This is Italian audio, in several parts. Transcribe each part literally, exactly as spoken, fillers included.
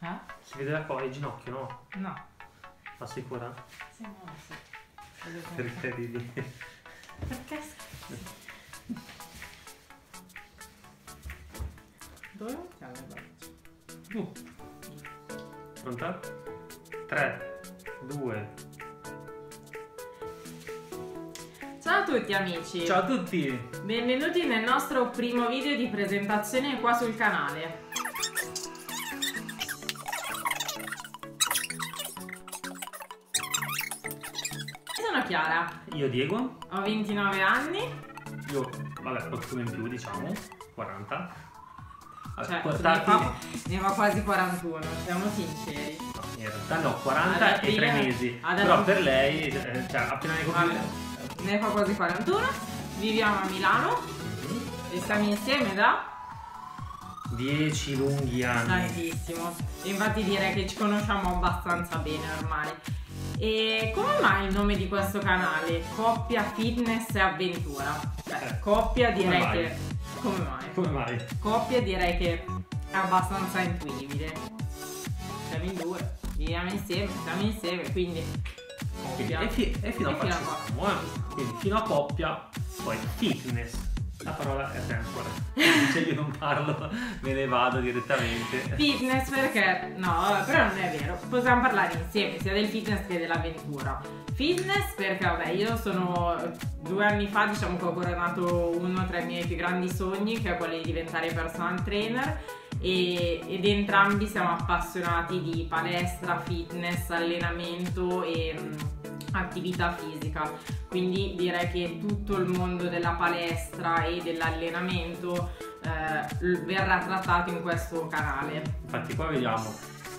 Eh? Si vede la coda, il ginocchio, no? No. Ma sicura? Sì, no, sì. Perché ridi? Perché scherzi? Dove lo chiami la braccia? Giù. Pronta? tre, due. Ciao a tutti amici. Ciao a tutti. Benvenuti nel nostro primo video di presentazione qua sul canale. Sono Chiara. Io Diego. Ho ventinove anni. Io, vabbè, qualcuno in più, diciamo, quaranta. Cioè, ne va quasi quarantuno, siamo sinceri. In realtà no, quaranta e tre mesi. Però per lei, cioè, appena ne compie... Ne fa quasi quarantuno. Viviamo a Milano e stiamo insieme da dieci lunghi anni. Tantissimo. Infatti direi che ci conosciamo abbastanza bene ormai. E come mai il nome di questo canale? Coppia, fitness e avventura. Beh, coppia direi come che... Come mai? Come mai? Coppia direi che è abbastanza intuibile. Siamo in due, viviamo insieme, siamo insieme, quindi coppia. E, fi e fino a coppia. Quindi fino a coppia, poi fitness. La parola è ancora. Cioè io non parlo, me ne vado direttamente. Fitness perché? No, però non è vero. Possiamo parlare insieme sia del fitness che dell'avventura. Fitness perché vabbè, io sono due anni fa, diciamo che ho coronato uno tra i miei più grandi sogni, che è quello di diventare personal trainer, e, ed entrambi siamo appassionati di palestra, fitness, allenamento e mh, attività fisica, quindi direi che tutto il mondo della palestra e dell'allenamento eh, verrà trattato in questo canale. Infatti qua vediamo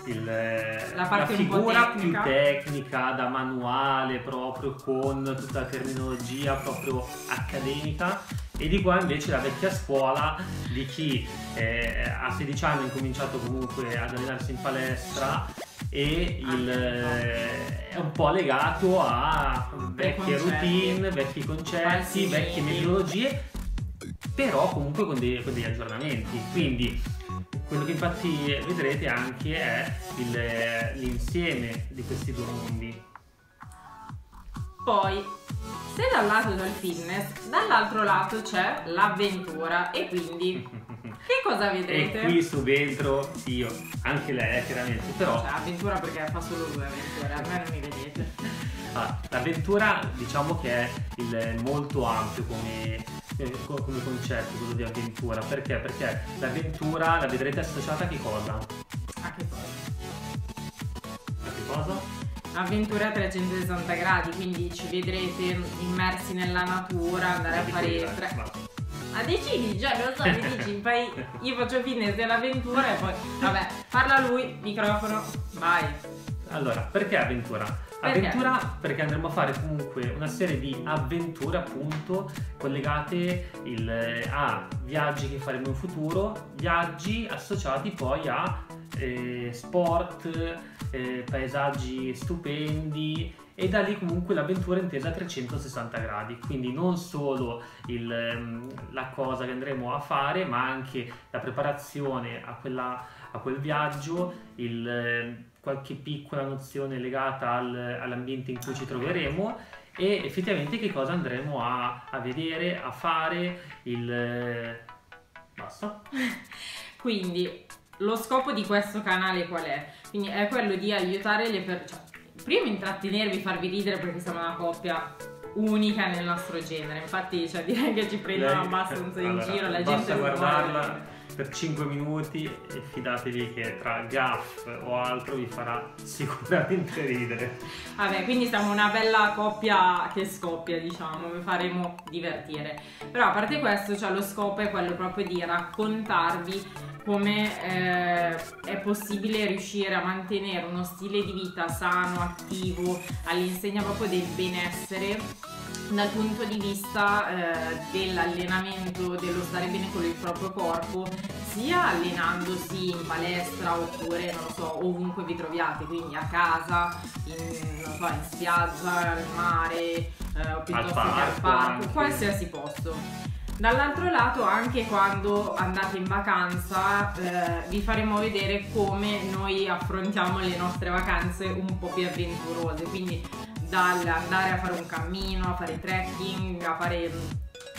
Il, la, parte la figura tecnica. più tecnica da manuale, proprio con tutta la terminologia proprio accademica, e di qua invece la vecchia scuola di chi eh, a sedici anni ha incominciato comunque ad allenarsi in palestra e il, eh, è un po' legato a vecchie routine, vecchi concetti, vecchie metodologie, però comunque con, dei, con degli aggiornamenti. Quindi quello che infatti vedrete anche è l'insieme di questi due mondi. Poi, se da un lato c'è il fitness, dall'altro lato c'è l'avventura, e quindi che cosa vedrete? E qui subentro io, anche lei chiaramente, però... Cioè, avventura perché fa solo due avventure, a me non mi vedete. Ah, l'avventura diciamo che è il molto ampio come... come concetto, quello di avventura. Perché? Perché l'avventura la vedrete associata a che cosa? A che cosa? A che cosa? Avventura a trecentosessanta gradi, quindi ci vedrete immersi nella natura, andare a fare tre... A decidi, già lo so, mi dici, poi io faccio fitness dell'avventura e poi... Vabbè, parla lui, microfono, vai! Allora, perché avventura? Perché? Avventura perché andremo a fare comunque una serie di avventure appunto collegate il, a viaggi che faremo in futuro, viaggi associati poi a eh, sport, eh, paesaggi stupendi, e da lì comunque l'avventura intesa a trecentosessanta gradi, quindi non solo il, la cosa che andremo a fare ma anche la preparazione a, quella, a quel viaggio, il... qualche piccola nozione legata al, all'ambiente in cui ci troveremo e effettivamente che cosa andremo a, a vedere, a fare, il... basta. Quindi lo scopo di questo canale qual è? Quindi è quello di aiutare le persone, cioè, prima intrattenervi, farvi ridere perché siamo una coppia unica nel nostro genere, infatti cioè, direi che ci prendono abbastanza in allora, giro, la gente guardarla per cinque minuti e fidatevi che tra gaff o altro vi farà sicuramente ridere. Vabbè, quindi siamo una bella coppia che scoppia, diciamo, vi faremo divertire. Però a parte questo, cioè, lo scopo è quello proprio di raccontarvi come eh, è possibile riuscire a mantenere uno stile di vita sano, attivo, all'insegna proprio del benessere, dal punto di vista eh, dell'allenamento, dello stare bene con il proprio corpo, sia allenandosi in palestra oppure, non lo so, ovunque vi troviate, quindi a casa, in, non so, in spiaggia, al mare, eh, o piuttosto che al parco, qualsiasi posto. Dall'altro lato, anche quando andate in vacanza, eh, vi faremo vedere come noi affrontiamo le nostre vacanze un po' più avventurose, quindi dall'andare a fare un cammino, a fare trekking, a fare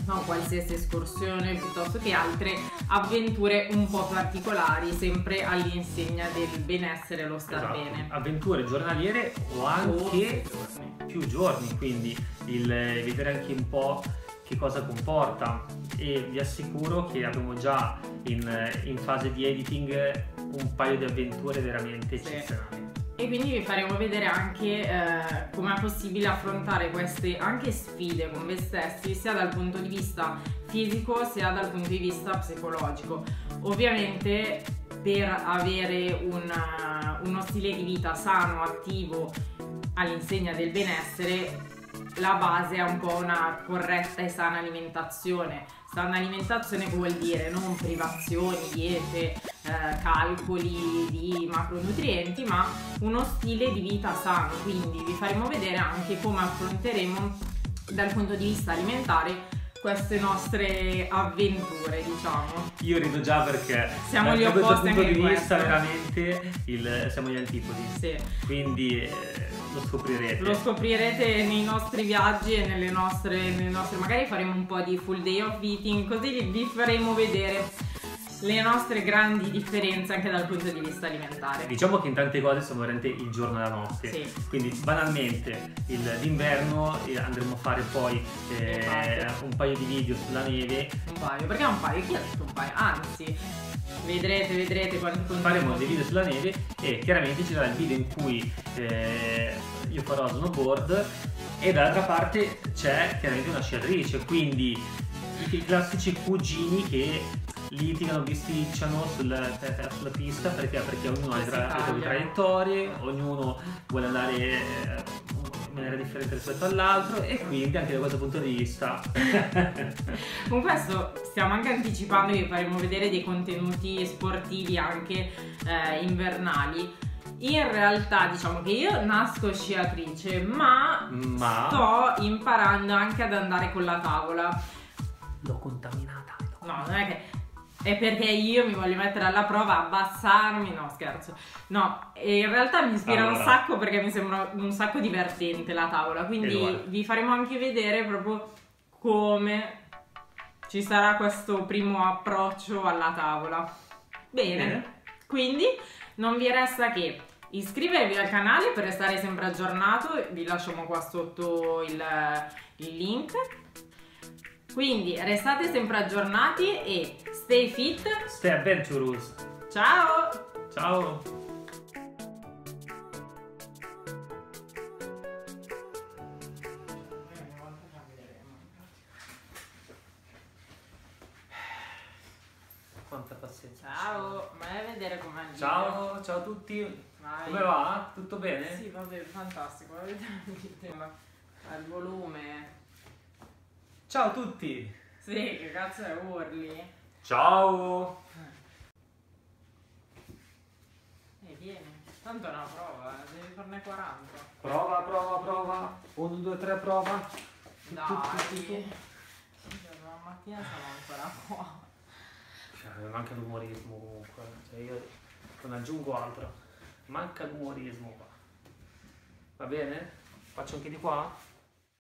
no, qualsiasi escursione, piuttosto che altre avventure un po' particolari, sempre all'insegna del benessere e lo star esatto. bene. Avventure giornaliere o anche o più giorni, quindi il vedere anche un po' che cosa comporta, e vi assicuro che abbiamo già in, in fase di editing un paio di avventure veramente sì. eccezionali. E quindi vi faremo vedere anche eh, come è possibile affrontare queste anche sfide con voi stessi, sia dal punto di vista fisico sia dal punto di vista psicologico. Ovviamente per avere una, uno stile di vita sano, attivo, all'insegna del benessere, la base è un po' una corretta e sana alimentazione. Sana alimentazione vuol dire non privazioni, diete, Eh, calcoli di macronutrienti, ma uno stile di vita sano. Quindi vi faremo vedere anche come affronteremo dal punto di vista alimentare queste nostre avventure, diciamo. Io rido già perché siamo gli opposti anche in questo. Dal punto di vista veramente il, siamo gli antipodi. Sì. Quindi eh, lo scoprirete. Lo scoprirete nei nostri viaggi e nelle nostre, nelle nostre magari faremo un po' di full day of eating, così vi faremo vedere le nostre grandi differenze anche dal punto di vista alimentare. Diciamo che in tante cose siamo veramente il giorno e la notte, sì. quindi banalmente l'inverno andremo a fare poi eh, un paio di video sulla neve. Un paio, perché un paio? Chi ha detto un paio? Anzi, vedrete, vedrete quando faremo dei video sulla neve, e chiaramente ci sarà il video in cui eh, io farò snowboard e dall'altra parte c'è chiaramente una sciatrice, quindi i classici cugini che litigano, bisticciano sulla, sulla pista perché, perché ognuno ha le traiettorie, ognuno vuole andare in maniera differente rispetto all'altro, e quindi anche da questo punto di vista con questo stiamo anche anticipando che faremo vedere dei contenuti sportivi anche eh, invernali. In realtà diciamo che io nasco sciatrice, ma, ma... sto imparando anche ad andare con la tavola. L'ho contaminata. No, non è che è perché io mi voglio mettere alla prova, abbassarmi, no scherzo, no, e in realtà mi ispira allora. un sacco, perché mi sembra un sacco divertente la tavola, quindi vi faremo anche vedere proprio come ci sarà questo primo approccio alla tavola. Bene, Bene. Quindi non vi resta che iscrivervi al canale per restare sempre aggiornato, vi lasciamo qua sotto il, il link. Quindi restate sempre aggiornati e stay fit, stay adventurous. Ciao! Ciao! Quanta pazienza! Ciao! Vai a vedere com'è il video. Ciao, ciao a tutti! Vai. Come va? Tutto bene? Sì, va bene, fantastico. Vai a vedere il video. Al volume. Ciao a tutti! Sì, che cazzo è, urli? Ciao! E eh, vieni, tanto è una prova, devi farne quaranta. Prova, prova, prova, uno, due, tre, prova. Dai! La mattina sono ancora qua. Cioè, manca l'umorismo comunque, cioè io non aggiungo altro. Manca l'umorismo qua. Va bene? Faccio anche di qua?